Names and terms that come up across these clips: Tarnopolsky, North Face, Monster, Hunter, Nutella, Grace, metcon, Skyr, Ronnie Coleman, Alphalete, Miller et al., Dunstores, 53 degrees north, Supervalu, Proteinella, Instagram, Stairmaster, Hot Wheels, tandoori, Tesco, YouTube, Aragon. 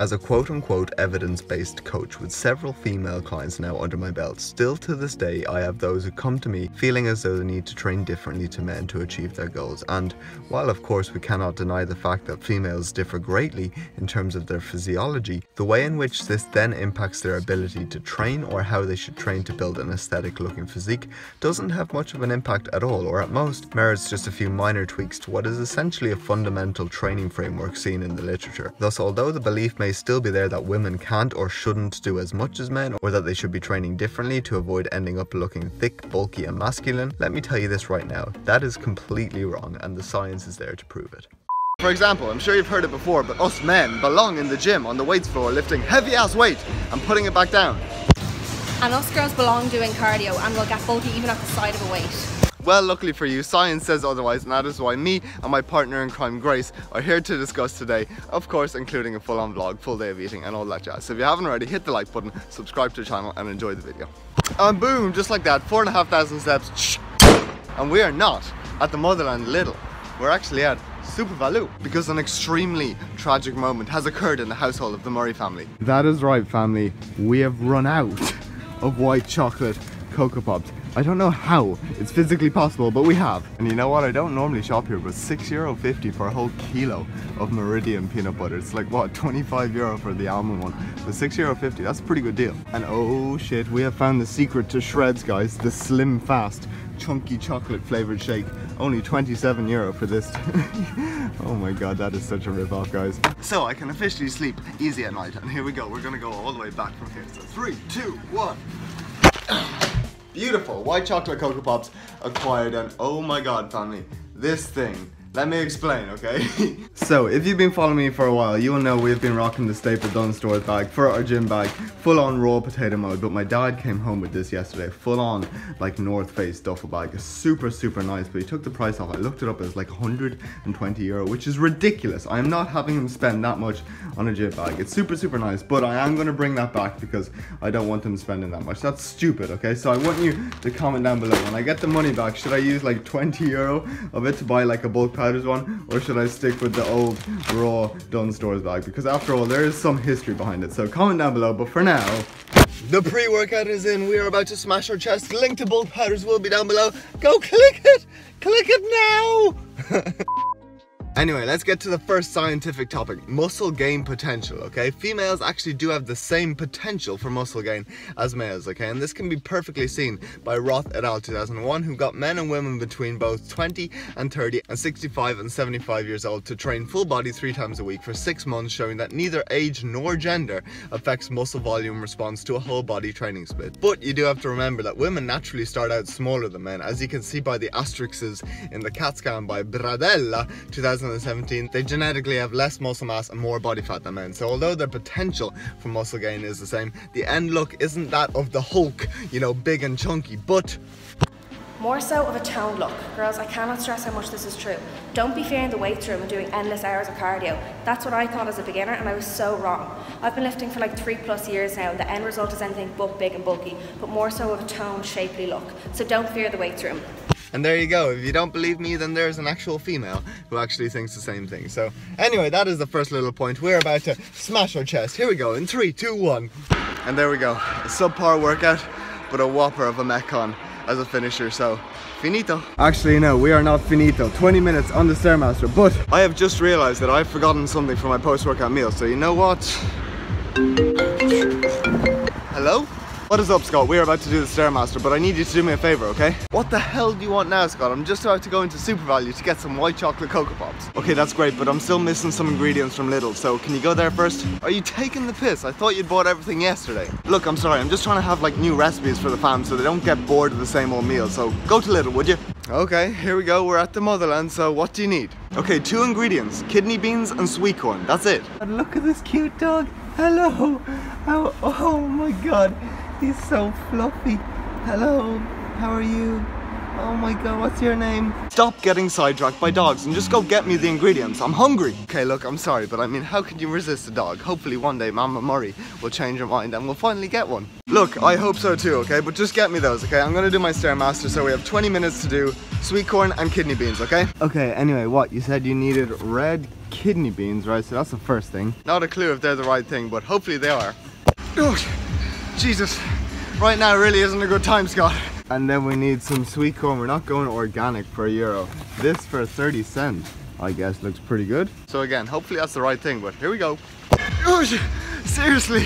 As a quote-unquote evidence-based coach with several female clients now under my belt, still to this day I have those who come to me feeling as though they need to train differently to men to achieve their goals. And while of course we cannot deny the fact that females differ greatly in terms of their physiology, the way in which this then impacts their ability to train or how they should train to build an aesthetic looking physique doesn't have much of an impact at all, or at most merits just a few minor tweaks to what is essentially a fundamental training framework seen in the literature. Thus, although the belief may still be there that women can't or shouldn't do as much as men, or that they should be training differently to avoid ending up looking thick, bulky and masculine, let me tell you this right now, that is completely wrong and the science is there to prove it. For example, I'm sure you've heard it before, but us men belong in the gym on the weights floor lifting heavy ass weight and putting it back down. And us girls belong doing cardio and we'll get bulky even at the side of a weight. Well, luckily for you, science says otherwise, and that is why me and my partner in crime, Grace, are here to discuss today, of course including a full-on vlog, full day of eating and all that jazz. So if you haven't already, hit the like button, subscribe to the channel and enjoy the video. And boom, just like that, 4,500 steps, and we are not at the motherland Lidl, we're actually at Supervalu, because an extremely tragic moment has occurred in the household of the Murray family. That is right, family, we have run out of white chocolate Cocoa Pops. I don't know how it's physically possible, but we have. And you know what, I don't normally shop here, but €6.50 for a whole kilo of Meridian peanut butter. It's like, what, €25 for the almond one, but €6.50, that's a pretty good deal. And oh shit, we have found the secret to shreds, guys. The Slim Fast chunky chocolate flavored shake, only €27 for this. Oh my god, that is such a rip-off, guys. So I can officially sleep easy at night, and here we go, we're gonna go all the way back from here. So 3, 2, 1. Beautiful white chocolate Cocoa Pops acquired, and oh my god, family, this thing, let me explain, okay? So if you've been following me for a while, you will know we've been rocking the staple Dunstores bag for our gym bag, full on raw potato mode, but my dad came home with this yesterday, full on like North Face duffel bag, super nice, but he took the price off. I looked it up, as like €120, which is ridiculous. I am not having him spend that much on a gym bag. It's super nice, but I am going to bring that back because I don't want them spending that much. That's stupid, okay? So I want you to comment down below, when I get the money back, should I use like €20 of it to buy like a bulk powders one, or should I stick with the old raw Dunstores bag? Because after all, there is some history behind it. So comment down below, but for now, the pre-workout is in. We are about to smash our chest. Link to bulk powders will be down below. Go click it now. Anyway, let's get to the first scientific topic, muscle gain potential, okay? Females actually do have the same potential for muscle gain as males, okay? And this can be perfectly seen by Roth et al. 2001, who got men and women between both 20 and 30 and 65 and 75 years old to train full body 3 times a week for 6 months, showing that neither age nor gender affects muscle volume response to a whole body training split. But you do have to remember that women naturally start out smaller than men, as you can see by the asterisks in the CAT scan by Bradella 2017, they genetically have less muscle mass and more body fat than men. So although their potential for muscle gain is the same, the end look isn't that of the Hulk, you know, big and chunky, but more so of a toned look. Girls, I cannot stress how much this is true. Don't be fearing the weights room and doing endless hours of cardio. That's what I thought as a beginner, and I was so wrong. I've been lifting for like 3+ years now, and the end result is anything but big and bulky, but more so of a toned, shapely look. So don't fear the weights room. And there you go, if you don't believe me, then there's an actual female who actually thinks the same thing. So anyway, that is the first little point. We're about to smash our chest. Here we go, in 3, 2, 1. And there we go, a subpar workout, but a whopper of a metcon as a finisher, so finito. Actually no, we are not finito. 20 minutes on the Stairmaster, but I have just realized that I've forgotten something for my post-workout meal, so you know what? Hello? What is up, Scott? We are about to do the Stairmaster, but I need you to do me a favor, okay? What the hell do you want now, Scott? I'm just about to go into Supervalu to get some white chocolate Cocoa Pops. Okay, that's great, but I'm still missing some ingredients from Lidl, so can you go there first? Are you taking the piss? I thought you'd bought everything yesterday. Look, I'm sorry, I'm just trying to have like new recipes for the fam so they don't get bored of the same old meal, so go to Lidl, would you? Okay, here we go, we're at the motherland, so what do you need? Okay, 2 ingredients, kidney beans and sweet corn, that's it. And look at this cute dog, hello! Oh my god! He's so fluffy. Hello, how are you? Oh my god, what's your name? Stop getting sidetracked by dogs and just go get me the ingredients. I'm hungry. Okay, look, I'm sorry, but I mean, how could you resist a dog? Hopefully one day Mama Murray will change her mind and we'll finally get one. Look, I hope so too, okay? But just get me those, okay? I'm gonna do my Stairmaster, so we have 20 minutes to do sweet corn and kidney beans, okay? Okay, anyway, what? You said you needed red kidney beans, right? So that's the first thing. Not a clue if they're the right thing, but hopefully they are. Oh, Jesus. Right now really isn't a good time, Scott. And then we need some sweet corn. We're not going organic for €1. This for 30 cents, I guess, looks pretty good. So again, hopefully that's the right thing, but here we go. Seriously,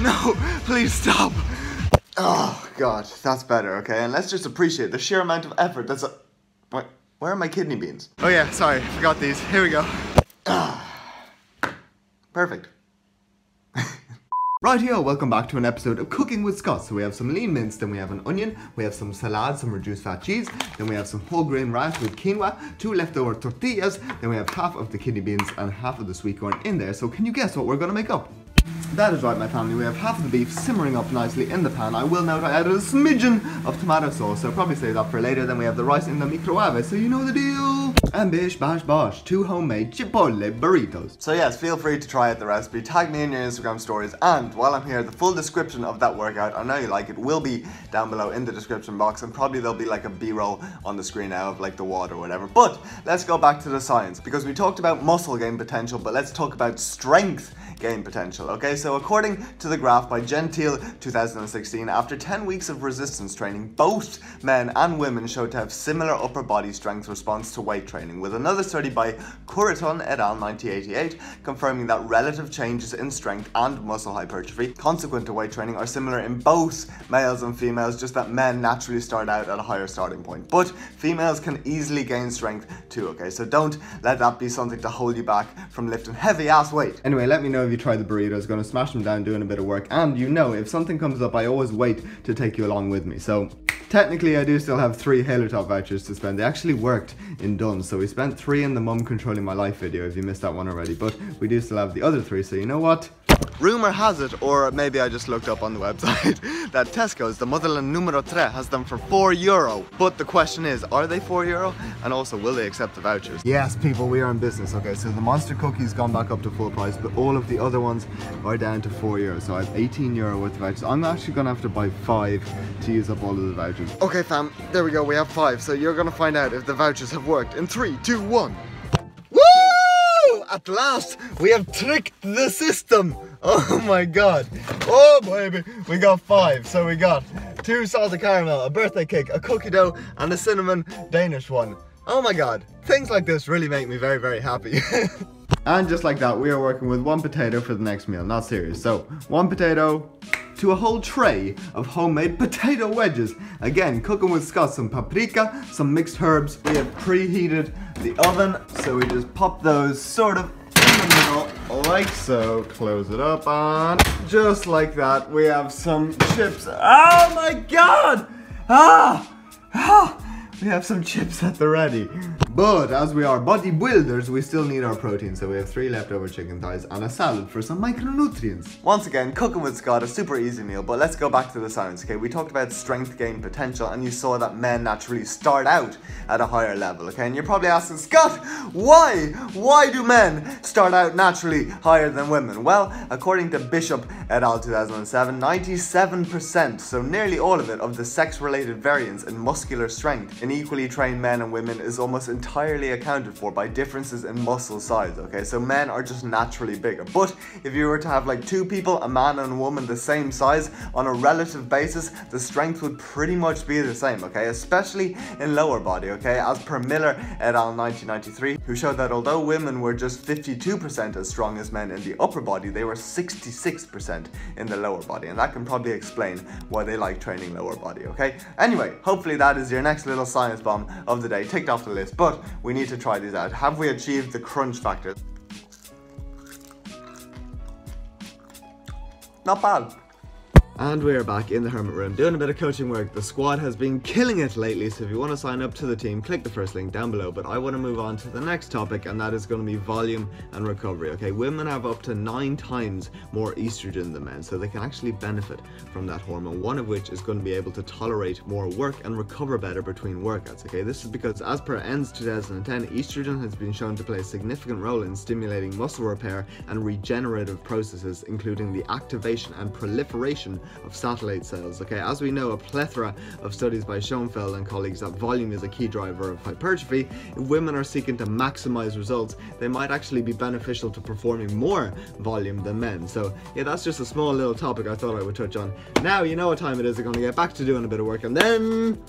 no, please stop. Oh God, that's better, okay? And let's just appreciate the sheer amount of effort that's a... Wait, where are my kidney beans? Oh yeah, sorry, forgot these. Here we go. Perfect. Rightio, welcome back to an episode of Cooking with Scott. So we have some lean mince, then we have an onion, we have some salad, some reduced fat cheese, then we have some whole grain rice with quinoa, 2 leftover tortillas, then we have half of the kidney beans and half of the sweet corn in there. So can you guess what we're gonna make up? That is right, my family, we have half of the beef simmering up nicely in the pan. I will note I added a smidgen of tomato sauce, so I'll probably save that for later. Then we have the rice in the microwave, so you know the deal. And bish, bash, bosh, 2 homemade chipotle burritos. So yes, feel free to try out the recipe, tag me in your Instagram stories, and while I'm here, the full description of that workout, I know you like it, will be down below in the description box, and probably there'll be like a B-roll on the screen now of like the WOD or whatever. But let's go back to the science, because we talked about muscle gain potential, but let's talk about strength gain potential, okay? So according to the graph by Genteel 2016, after 10 weeks of resistance training, both men and women showed to have similar upper body strength response to weight training, with another study by Kuratani et al. 1988 confirming that relative changes in strength and muscle hypertrophy consequent to weight training are similar in both males and females, just that men naturally start out at a higher starting point. But females can easily gain strength too, okay? So don't let that be something to hold you back from lifting heavy ass weight. Anyway, let me know if you try the burritos, gonna smash them down doing a bit of work, and you know, if something comes up, I always wait to take you along with me. So technically I do still have 3 Halo Top vouchers to spend. They actually worked in Dunstores, so we spent 3 in the mum controlling my life video if you missed that one already, but we do still have the other 3, so you know what? Rumor has it, or maybe I just looked up on the website, that Tesco's, the Motherland numero 3, has them for €4. But the question is, are they €4? And also, will they accept the vouchers? Yes, people, we are in business. Okay, so the Monster cookie's gone back up to full price, but all of the other ones are down to €4. So I have €18 worth of vouchers. I'm actually gonna have to buy 5 to use up all of the vouchers. Okay, fam, there we go, we have 5. So you're gonna find out if the vouchers have worked in 3, 2, 1. At last, we have tricked the system. Oh my God. Oh baby, we got 5. So we got 2 salted caramel, a birthday cake, a cookie dough, and a cinnamon Danish one. Oh my God. Things like this really make me very, very happy. And just like that, we are working with 1 potato for the next meal. Not serious. So 1 potato to a whole tray of homemade potato wedges. Again, cooking with Scott, some paprika, some mixed herbs. We have preheated the oven, so we just pop those sort of in the middle, like so. Close it up, and just like that, we have some chips. Oh my God! We have some chips at the ready. But as we are bodybuilders, we still need our protein, so we have 3 leftover chicken thighs and a salad for some micronutrients. Once again, cooking with Scott, a super easy meal, but let's go back to the science, okay? We talked about strength gain potential, and you saw that men naturally start out at a higher level, okay? And you're probably asking, Scott, why? Why do men start out naturally higher than women? Well, according to Bishop et al. 2007, 97%, so nearly all of it, of the sex-related variance in muscular strength in equally trained men and women is almost entirely accounted for by differences in muscle size, okay? So men are just naturally bigger. But if you were to have like 2 people, a man and a woman the same size, on a relative basis, the strength would pretty much be the same, okay? Especially in lower body, okay? As per Miller et al. 1993, who showed that although women were just 52% as strong as men in the upper body, they were 66% in the lower body. And that can probably explain why they like training lower body, okay? Anyway, hopefully that is your next little science bomb of the day, ticked off the list, but we need to try these out. Have we achieved the crunch factor? Not bad. And we are back in the hermit room doing a bit of coaching work. The squad has been killing it lately, so if you want to sign up to the team, click the first link down below. But I want to move on to the next topic, and that is going to be volume and recovery. Okay, women have up to 9 times more estrogen than men, so they can actually benefit from that hormone, one of which is going to be able to tolerate more work and recover better between workouts. Okay, this is because as per ENDS 2010, estrogen has been shown to play a significant role in stimulating muscle repair and regenerative processes, including the activation and proliferation of satellite cells. Okay, as we know, a plethora of studies by Schoenfeld and colleagues that volume is a key driver of hypertrophy. If women are seeking to maximize results, they might actually be beneficial to performing more volume than men. So yeah, that's just a small little topic I thought I would touch on. Now you know what time it is. I'm going to get back to doing a bit of work, and then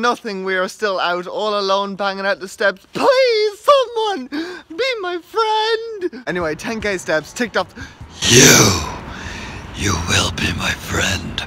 nothing. We are still out all alone banging out the steps. Please, someone be my friend. Anyway, 10k steps ticked off. You will be my friend.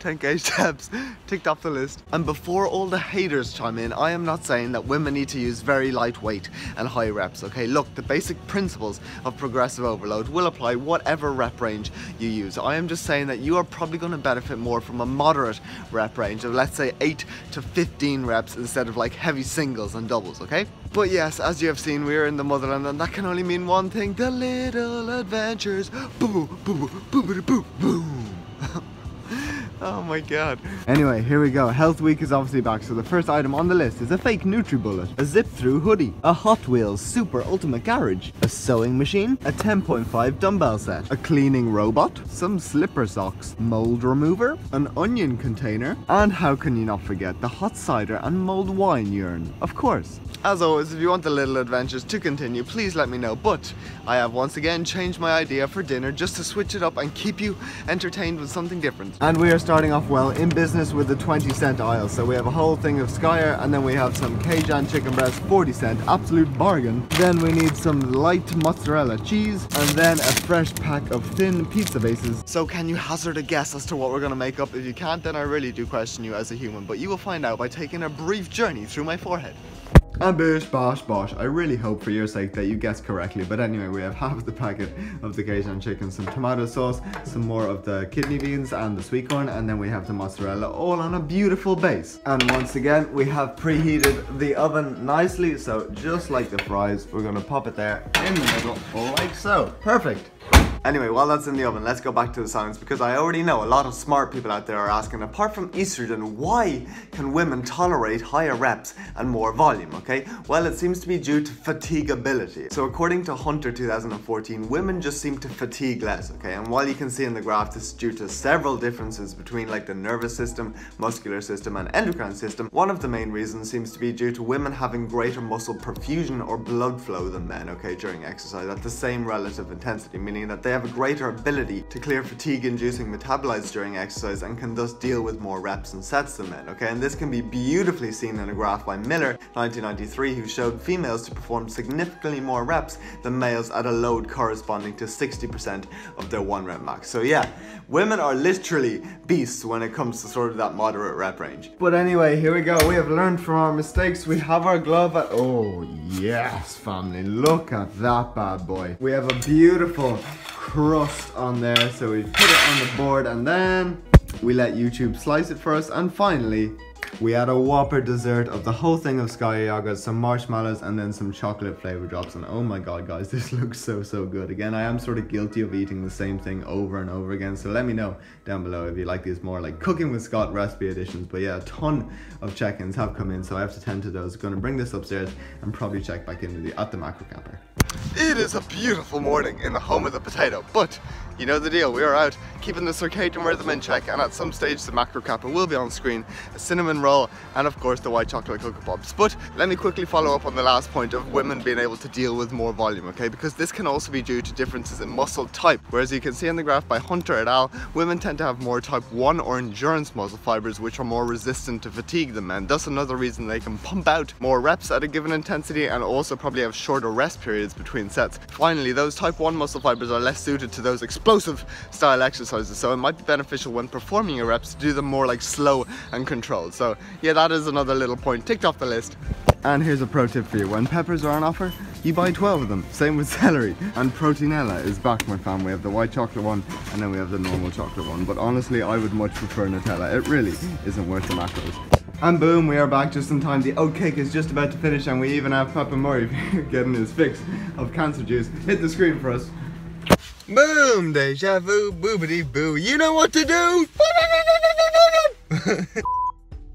10k steps ticked off the list. And before all the haters chime in, I am not saying that women need to use very light weight and high reps, okay? Look, the basic principles of progressive overload will apply whatever rep range you use. I am just saying that you are probably going to benefit more from a moderate rep range of, let's say, 8 to 15 reps instead of like heavy singles and doubles, okay? But yes, as you have seen, we are in the motherland, and that can only mean one thing: the little adventures. Boo, boo, boo, boo, boo, boo. Oh my god. Anyway, here we go. Health Week is obviously back, so the first item on the list is a fake Nutri Bullet, a zip-through hoodie, a Hot Wheels Super Ultimate Garage, a sewing machine, a 10.5 dumbbell set, a cleaning robot, some slipper socks, mold remover, an onion container, and how can you not forget the hot cider and mulled wine urn, of course. As always, if you want the little adventures to continue, please let me know, but I have once again changed my idea for dinner just to switch it up and keep you entertained with something different. And we are starting off well in business with the 20-cent aisle. So we have a whole thing of Skyr, and then we have some Cajun chicken breast, 40 cent, absolute bargain. Then we need some light mozzarella cheese, and then a fresh pack of thin pizza bases. So can you hazard a guess as to what we're going to make up? If you can't, then I really do question you as a human, but you will find out by taking a brief journey through my forehead. And bish, bosh, bosh. I really hope for your sake that you guessed correctly. But anyway, we have half the packet of the Cajun chicken, some tomato sauce, some more of the kidney beans and the sweet corn, and then we have the mozzarella, all on a beautiful base. And once again, we have preheated the oven nicely. So just like the fries, we're going to pop it there in the middle, like so. Perfect. Anyway, while that's in the oven, let's go back to the science, because I already know a lot of smart people out there are asking, apart from estrogen, why can women tolerate higher reps and more volume, okay? Well, it seems to be due to fatigability. So according to Hunter 2014, women just seem to fatigue less, okay? And while you can see in the graph, this is due to several differences between like the nervous system, muscular system, and endocrine system. One of the main reasons seems to be due to women having greater muscle perfusion or blood flow than men, okay, during exercise at the same relative intensity, meaning that they have a greater ability to clear fatigue-inducing metabolites during exercise and can thus deal with more reps and sets than men, okay? And this can be beautifully seen in a graph by Miller, 1993, who showed females to perform significantly more reps than males at a load corresponding to 60% of their one rep max. So yeah, women are literally beasts when it comes to sort of that moderate rep range. But anyway, here we go. We have learned from our mistakes. We have our glove at... Oh yes, family, look at that bad boy. We have a beautiful crust on there, so we put it on the board, and then we let YouTube slice it for us, and finally we add a whopper dessert of the whole thing of Skyr yogurt, some marshmallows, and then some chocolate flavor drops. And oh my god guys, this looks so good. Again, I am sort of guilty of eating the same thing over and over again, so let me know down below if you like these more like Cooking with Scott recipe editions. But yeah, a ton of check-ins have come in, so I have to tend to those. Gonna bring this upstairs and probably check back into the at the macro camper. It is a beautiful morning in the home of the potato, but you know the deal, we are out keeping the circadian rhythm in check, and at some stage the macro kappa will be on screen, a cinnamon roll, and of course the white chocolate cocoa pops. But let me quickly follow up on the last point of women being able to deal with more volume, okay? Because this can also be due to differences in muscle type. Whereas you can see in the graph by Hunter et al., women tend to have more type 1 or endurance muscle fibers, which are more resistant to fatigue than men. That's another reason they can pump out more reps at a given intensity and also probably have shorter rest periods between sets. Finally, those type 1 muscle fibers are less suited to those explosive style exercises, so it might be beneficial when performing your reps to do them more like slow and controlled. So yeah, that is another little point ticked off the list. And here's a pro tip for you: when peppers are on offer, you buy 12 of them, same with celery. And Proteinella is back, my fam. We have the white chocolate one, and then we have the normal chocolate one, but honestly I would much prefer Nutella. It really isn't worth the macros. And boom, we are back just in time. The oat cake is just about to finish, and we even have Papa Murray getting his fix of cancer juice. Hit the screen for us. Boom, deja vu, boobity boo. You know what to do.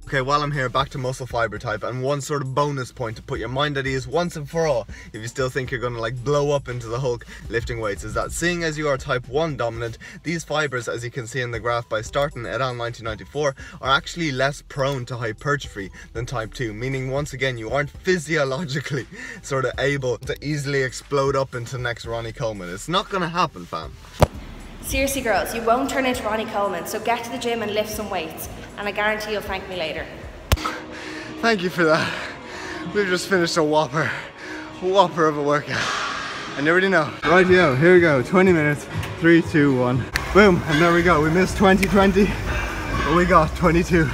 Okay, while I'm here, back to muscle fiber type, and one sort of bonus point to put your mind at ease once and for all, if you still think you're gonna like blow up into the Hulk lifting weights, is that seeing as you are type 1 dominant, these fibers, as you can see in the graph by Starton et al. 1994, are actually less prone to hypertrophy than type 2, meaning once again you aren't physiologically sort of able to easily explode up into the next Ronnie Coleman. It's not gonna happen, fam. Seriously girls, you won't turn into Ronnie Coleman, so get to the gym and lift some weights, and I guarantee you'll thank me later. Thank you for that. We've just finished a whopper of a workout. I never did know. Rightio, here we go, 20 minutes, 3, 2, 1. Boom, and there we go. We missed 2020, but we got 22.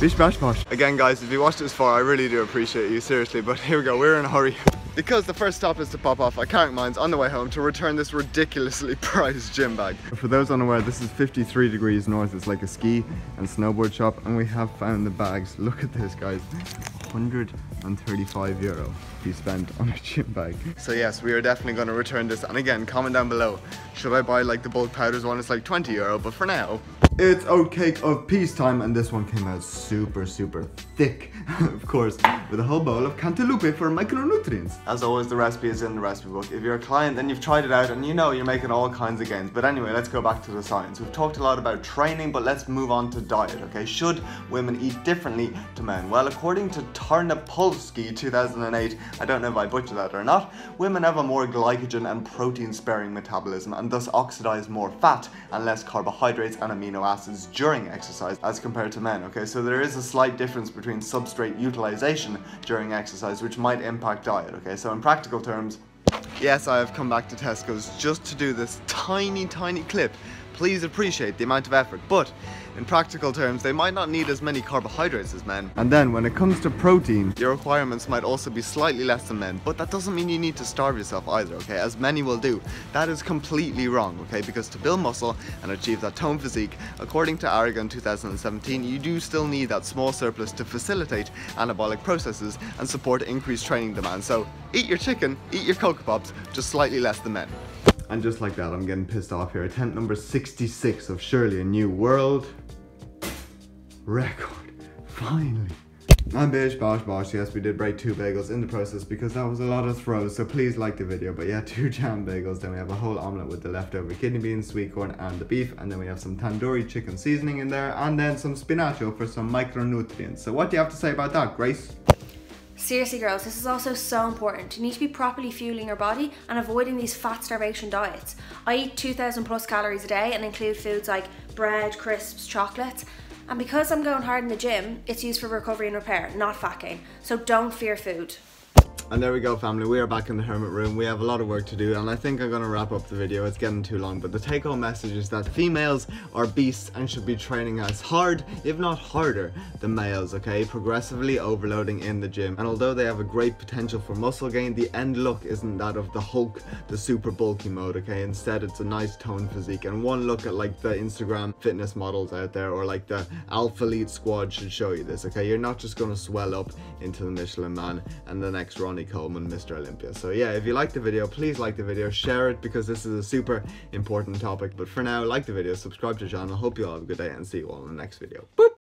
Bish bash bosh. Again guys, if you watched this far, I really do appreciate you, seriously, but here we go, we're in a hurry. Because the first stop is to pop off, I carrying mines on the way home to return this ridiculously prized gym bag. For those unaware, this is 53 degrees north. It's like a ski and snowboard shop, and we have found the bags. Look at this, guys. €135 we spent on a gym bag. So yes, we are definitely going to return this. And again, comment down below, should I buy like the bulk powders one? It's like €20, but for now, it's oatcake of peacetime, and this one came out super thick, of course, with a whole bowl of cantaloupe for micronutrients. As always, the recipe is in the recipe book. If you're a client, then you've tried it out and you know you're making all kinds of gains. But anyway, let's go back to the science. We've talked a lot about training, but let's move on to diet, okay? Should women eat differently to men? Well, according to Tarnopolsky 2008, I don't know if I butchered that or not, women have a more glycogen and protein sparing metabolism and thus oxidize more fat and less carbohydrates and amino acids during exercise as compared to men, okay? So there is a slight difference between substrate utilization during exercise, which might impact diet, okay? So in practical terms, yes, I have come back to Tesco's just to do this tiny clip. Please appreciate the amount of effort, but in practical terms, they might not need as many carbohydrates as men. And then when it comes to protein, your requirements might also be slightly less than men, but that doesn't mean you need to starve yourself either, okay, as many will do. That is completely wrong, okay, because to build muscle and achieve that toned physique, according to Aragon 2017, you do still need that small surplus to facilitate anabolic processes and support increased training demand. So eat your chicken, eat your Cocoa Pops, just slightly less than men. And just like that, I'm getting pissed off here. Attempt number 66 of surely a new world record, finally. And bish, bosh, bosh, yes, we did break 2 bagels in the process because that was a lot of throws, so please like the video. But yeah, 2 jam bagels, then we have a whole omelette with the leftover kidney beans, sweet corn, and the beef, and then we have some tandoori chicken seasoning in there, and then some spinacho for some micronutrients. So what do you have to say about that, Grace? Seriously girls, this is also so important. You need to be properly fueling your body and avoiding these fat starvation diets. I eat 2,000 plus calories a day and include foods like bread, crisps, chocolates. And because I'm going hard in the gym, it's used for recovery and repair, not fat gain. So don't fear food. And there we go, family, we are back in the hermit room. We have a lot of work to do, and I think I'm going to wrap up the video. It's getting too long, but the take-home message is that females are beasts and should be training as hard, if not harder, than males, okay? Progressively overloading in the gym. And although they have a great potential for muscle gain, the end look isn't that of the Hulk, the super bulky mode, okay? Instead, it's a nice toned physique, and one look at like the Instagram fitness models out there or like the Alphalete squad should show you this, okay? You're not just going to swell up into the Michelin Man and the next Ronnie Coleman, Mr. Olympia. So yeah, if you liked the video, please like the video, share it, because this is a super important topic. But for now, like the video, subscribe to the channel, hope you all have a good day, and see you all in the next video. Boop!